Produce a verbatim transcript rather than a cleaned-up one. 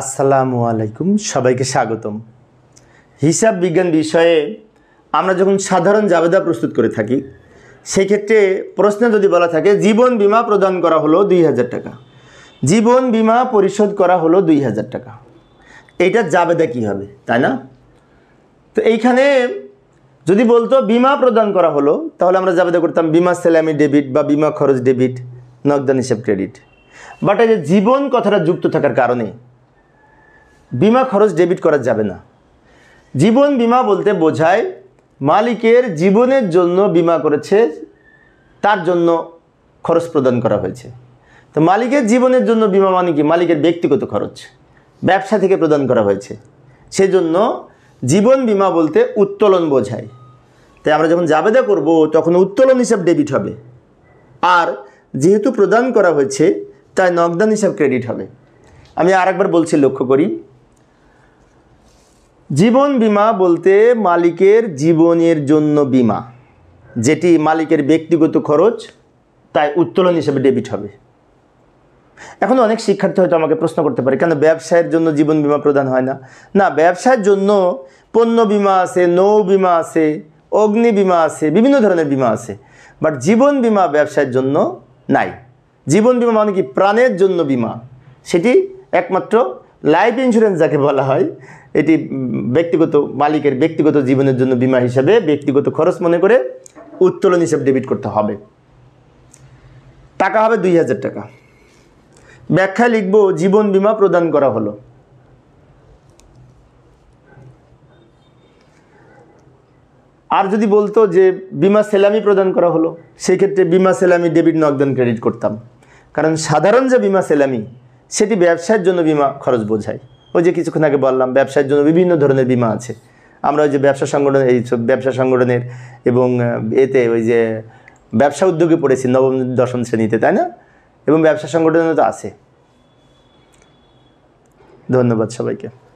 আসসালামু আলাইকুম, সবাইকে স্বাগতম। হিসাব বিজ্ঞান বিষয়ে আমরা যখন সাধারণ জাবেদা প্রস্তুত করে থাকি, সেক্ষেত্রে প্রশ্নে যদি বলা থাকে জীবন বিমা প্রদান করা হলো দুই হাজার টাকা, জীবন বিমা পরিশোধ করা হলো দুই হাজার টাকা, এইটা জাবেদা কী হবে, তাই না? তো এইখানে যদি বলতো বিমা প্রদান করা হলো, তাহলে আমরা জাবেদা করতাম বিমা সেলামি ডেবিট বা বিমা খরচ ডেবিট, নগদান হিসাব ক্রেডিট। বাট এই যে জীবন কথাটা যুক্ত থাকার কারণে বিমা খরচ ডেবিট করা যাবে না। জীবন বিমা বলতে বোঝায় মালিকের জীবনের জন্য বিমা করেছে, তার জন্য খরচ প্রদান করা হয়েছে। তো মালিকের জীবনের জন্য বিমা মানে কি? মালিকের ব্যক্তিগত খরচ, ব্যবসা থেকে প্রদান করা হয়েছে। সেজন্য জীবন বিমা বলতে উত্তোলন বোঝায়। তাই আমরা যখন জাবেদা করব তখন উত্তোলন হিসাব ডেবিট হবে, আর যেহেতু প্রদান করা হয়েছে তাই নগদান হিসাব ক্রেডিট হবে। আমি আরেকবার বলছি, লক্ষ্য করি, জীবন বিমা বলতে মালিকের জীবনের জন্য বিমা, যেটি মালিকের ব্যক্তিগত খরচ, তাই উত্তোলন হিসাবে ডেবিট হবে। এখন অনেক শিক্ষার্থী হয়তো আমাকে প্রশ্ন করতে পারে, কেন ব্যবসায়ের জন্য জীবন বিমা প্রদান হয় না? না, ব্যবসার জন্য পণ্য বিমা আছে, নৌ বিমা আছে, অগ্নি বিমা আছে, বিভিন্ন ধরনের বিমা আছে, বাট জীবন বিমা ব্যবসার জন্য নাই। জীবন বিমা মানে কি? প্রাণের জন্য বিমা। সেটি একমাত্র লাইফ ইন্স্যুরেন্স যাকে বলা হয়, এটি ব্যক্তিগত মালিকের ব্যক্তিগত জীবনের জন্য বিমা হিসাবে ব্যক্তিগত খরচ মনে করে উত্তোলন হিসাব ডেবিট করতে হবে। টাকা হবে দুই হাজার টাকা। ব্যাখ্যা লিখব, জীবন বিমা প্রদান করা হলো, আর যদি বলতো যে বিমা সেলামি প্রদান করা হলো, সেক্ষেত্রে বিমা সেলামি ডেবিট, নগদান ক্রেডিট করতাম, কারণ সাধারণ যে বিমা সেলামি সেটি ব্যবসার জন্য বিমা খরচ বোঝায়। ওই যে কিছুক্ষণ আগে বললাম, ব্যবসার জন্য বিভিন্ন ধরনের বিমা আছে। আমরা ওই যে ব্যবসা সংগঠন, এই ব্যবসা সংগঠনের এবং এতে ওই যে ব্যবসা উদ্যোগে পড়েছি নবম দশম শ্রেণীতে, তাই না? এবং ব্যবসা সংগঠনও তো আছে। ধন্যবাদ সবাইকে।